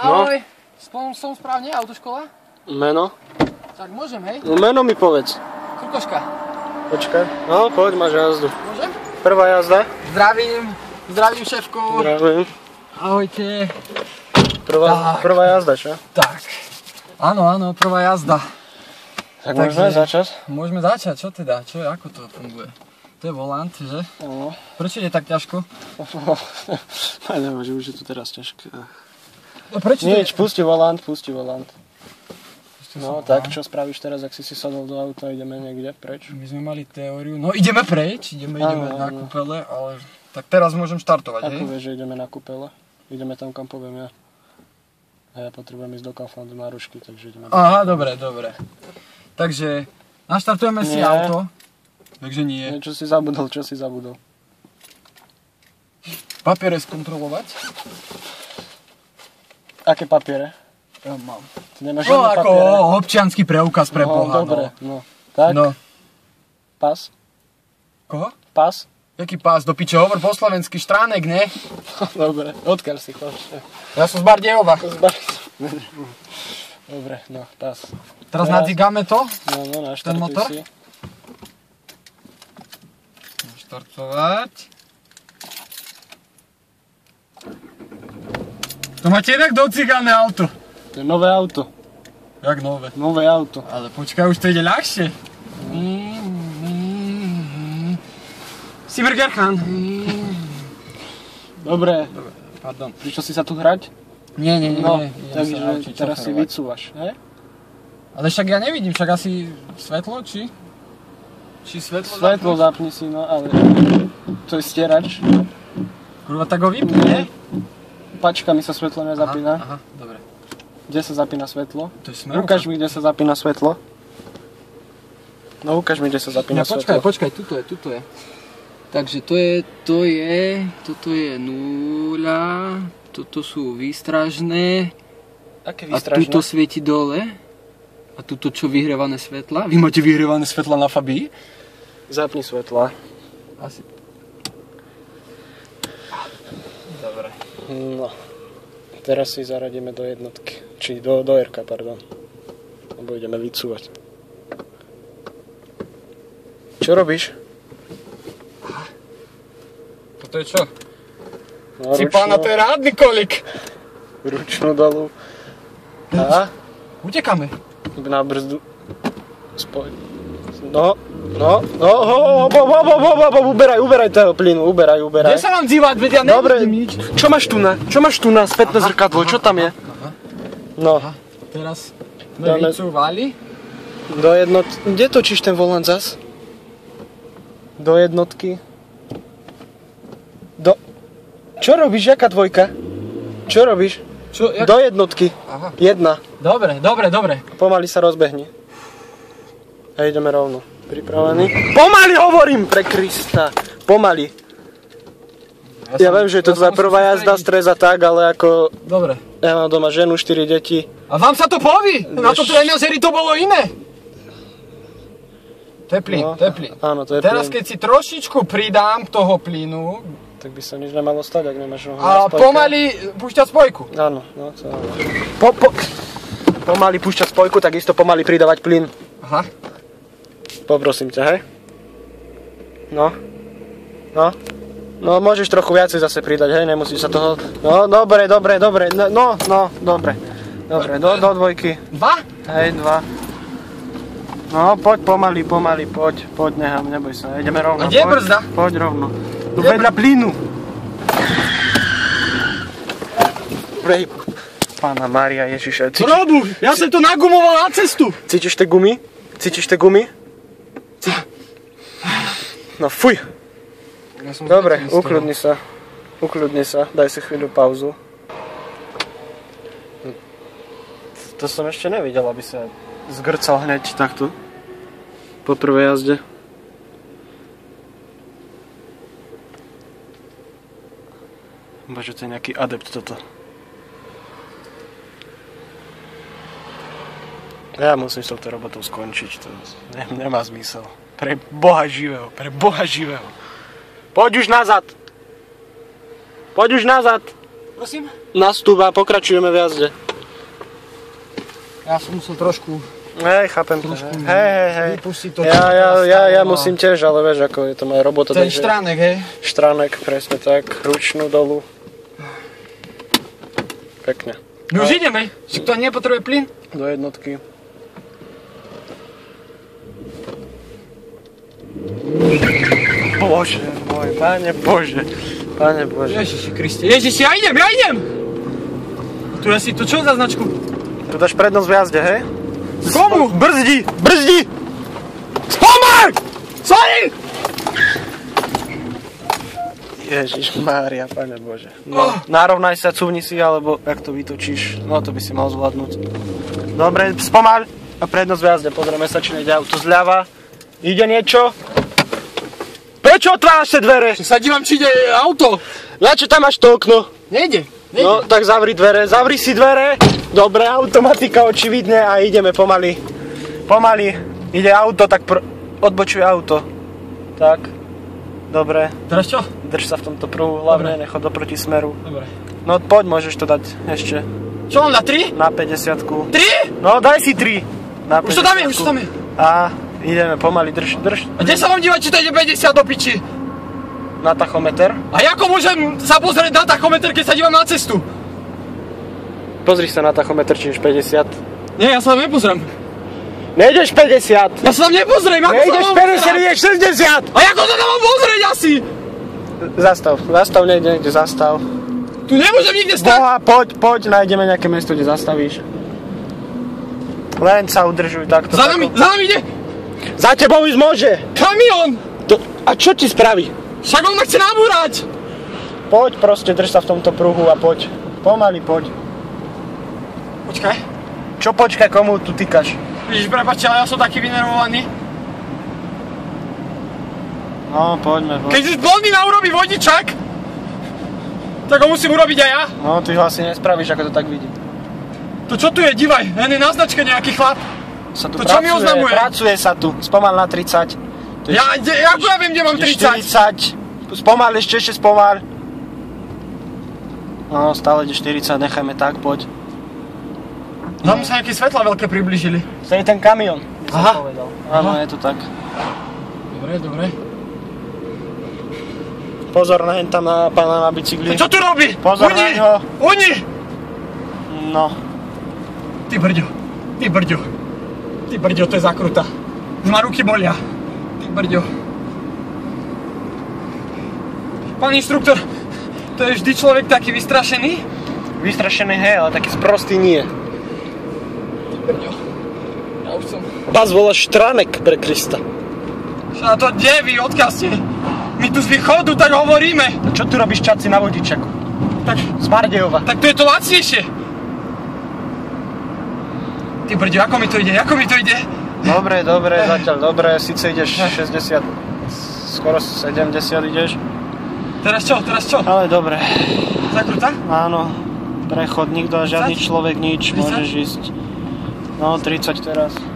Ahoj, no. Som správne, autoškola? Meno? Tak môžem, hej? No, meno mi povedz. Krkoška. Počkaj, no poď, máš jazdu. Môžem? Prvá jazda. Zdravím šéfku. Zdravím. Ahojte. Prvá jazda, čo? Tak, áno, prvá jazda. Tak môžeme začať? Môžeme začať, čo teda, ako to funguje? To je volant, že? No. Prečo je tak ťažko? Neviem, že už je tu teraz ťažké. No prečo to je? Nič, pusti volant. No tak, čo spravíš teraz, ak si si sadol do auta, ideme niekde preč? My sme mali teóriu, no ideme preč, ideme na kúpele, ale tak teraz môžem štartovať, hej? Ako vieš, že ideme na kúpele? Ideme tam, kam poviem ja. A ja potrebujem ísť do Kauflandu Marušky, takže ideme... Aha, dobre. Takže, naštartujeme si auto. Takže nie. Čo si zabudol? Papiere skontrolovať. Aké papiere? Ja mám. Ty nemáš žiadne papiere? No ako občiansky preukaz pre Boha. No dobre, Tak? No. Pás? Koho? Pás? Jaký pás? Do piče, hovor po slovensky, štránek, ne? Dobre, odkiaľ si to? Ja som z Bardejova. Dobre, no, pás. Teraz nadigáme to? No, naštartuj si. Štartovať. To máte inak docigané auto. To je nové auto. Jak nové? Nové auto. Ale počkaj, už to ide ľahšie. Sibergerchan. Dobre. Pardon. Prišiel si sa tu hrať? Nie. Takže teraz si vycúvaš, hej? Ale však ja nevidím, však asi svetlo, či? Svetlo zapni si, no ale to je stierač. Kurva, tak ho vypni, nie? Pačka mi sa svetlo nezapína. Aha, dobre. Kde sa zapína svetlo? To je smerovka. Ukáž mi, kde sa zapína svetlo. No ukáž mi, kde sa zapína svetlo. Počkaj, tuto je. Takže toto je nula, toto sú výstražné. Aké výstražné? A tuto svieti dole. A tuto čo, vyhrievané svetla? Vy máte vyhrievané svetla na Fabii? Zapni svetla. Asi. Dobre. No. Teraz si zaradíme do jednotky. Či do R-ka, pardon. Lebo ideme vycúvať. Čo robíš? Toto je čo? No, Cipána, to je rádny kolik! Ručnú dolu. A? Utekáme. Na brzdu. Spoj. No, uberaj toho plynu, uberaj. Kde sa mám dívať, veď ja nevidím nič. Čo máš tu na spätné zrkadlo, čo tam je? No. Teraz sme vycúvali. Do jednotky. Kde točíš ten volant zas? Do jednotky. Čo robíš, jaká dvojka? Čo robíš? Do jednotky. Aha. Jedna. Dobre. Pomaly sa rozbehni. A ideme rovno. Pripravený? Pomaly hovorím, pre Krista. Pomaly. Ja viem, že je to tvoja prvá jazda, stres a tak, ale ako... Dobre. Ja mám doma ženu, 4 deti. A vám sa to poví? Na to tréneri to bolo iné. To je plyn, Áno, to je plyn. Teraz keď si trošičku pridám toho plynu, tak by sa nič nemalo stať, ak nemáš nohu na spojke. A pomaly púšťať spojku. Áno, to áno. Pomaly púšťať spojku, tak isto pomaly pridávať plyn. Aha. Poprosím ťa, hej? No, môžeš trochu viacej zase pridať, hej? Nemusíš sa toho... No, dobre. No, dobre. Dobre, do dvojky. Dva? Hej, dva. No, poď pomaly, poď, nechám, neboj sa. Ideme rovno. A kde je brzda? Poď rovno. Do vedľa plynu. Prejb. Pána Mária, Ježiša. Robu, ja som to nagumoval na cestu. Cítiš tie gumy? No fuj. Dobre, ukľudni sa. Daj si chvíľu pauzu. To som ešte nevidel, aby sa zgrcal hneď takto. Po prvej jazde. Bože, to je nejaký adept toto. Ja musím s touto robotou skončiť, to nemá zmysel. Pre Boha živého. Poď už nazad! Prosím? Nastúpa, pokračujeme v jazde. Ja som musel trošku... Hej, chápem. Hej. Ja musím tiež, ale vieš, ako je to moja robota. Ten takže... štránek, hej? Štránek, presne tak. Ručnú dolu. Pekne. My už ideme. Či kto nepotrebuje plyn? Do jednotky. Bože môj, Pane Bože. Pane Bože. Ježiši Kriste, Ježiši, ja idem! Tu asi, to čo za značku? Tu dáš prednosť v jazde, hej? Komu? Brzdi! Spomal! Sorry! Ježišmária, Pane Bože. No, narovnaj sa, cúvni si, alebo ak to vytočíš, no to by si mal zvládnuť. Dobre, spomal a prednosť v jazde, pozrieme sa, či nejde auto zľava. Ide niečo? Prečo otváraš tie dvere? Sa dívam, či ide auto. Načo tam máš to okno? Nejde. No, tak zavri dvere, zavri si dvere. Dobre, automatika očividne a ideme pomaly. Pomaly, ide auto, tak odbočuje auto. Tak. Dobre. Teraz čo? Drž sa v tomto pruhu, hlavne nechod do protismeru. Dobre. No poď, môžeš to dať ešte. Čo mám na 3? Na 50-ku. 3? No daj si 3. Na 50-ku. Už to tam je. A ideme pomaly, drž. A kde sa mám dívať, či to ide 50 do piči? Na tachometer. A ako môžem sa pozrieť na tachometer, keď sa dívam na cestu? Pozri sa na tachometer, či ješ 50. Nie, ja sa tam nepozriem. Nejdeš 50. Ja sa tam nepozriem, ako sa mám... Nejdeš 50, ideš 60. A ako sa tam mám pozrieť asi? Zastav, niekde zastav. Tu nemôžem nikde stať. Boha, poď, nájdeme nejaké miesto, kde zastavíš. Len sa udržuj takto. Za nami ide. Za tebou ísť môže. Kamión. A čo ti spraví? Však on ma chce nabúrať. Poď proste, drž sa v tomto pruhu a poď. Pomaly, poď. Počkaj. Čo počkaj, komu tu týkaš? Ježiš, prepáčte, ale ja som taký vynervovaný. No, poďme. Keď už blondý na urobí vodičak, tak ho musím urobiť aj ja. No, ty ho asi nespravíš, ako to tak vidím. To čo tu je, divaj, len je na značke nejaký chlap. To čo mi oznamuje? Pracuje sa tu, spomal na 30. Ja viem, kde mám 30. 40, spomal, ešte spomal. No, stále ide 40, nechajme tak, poď. Tam sa nejaké svetlá veľké priblížili. To je ten kamión, kde som povedal. Áno, je to tak. Dobre. Pozor, naň tam na pána na bicykli. Čo tu robí? Pozor na ňo. Oni! No. Ty brďo, to je zakrutá. Už ma ruky bolia. Ty brďo. Pán inštruktor, to je vždy človek taký vystrašený? Vystrašený, hej, ale taký sprostý nie. Ja už som... Vás voláš Štránek, pre Krista. Čo to deví, odkiaľ ste? My tu z východu tak hovoríme. Čo tu robíš čaci na vodičaku? Tak... Z Bardejova. Tak to je to lacnejšie. Ty brďo, ako mi to ide? Dobre, zatiaľ dobre. Sice ideš 60, skoro 70 ideš. Teraz čo? Ale dobre. Zakrutá? Áno. Prechod, nikto, žiadny človek, nič, môžeš ísť. No, 30 teraz.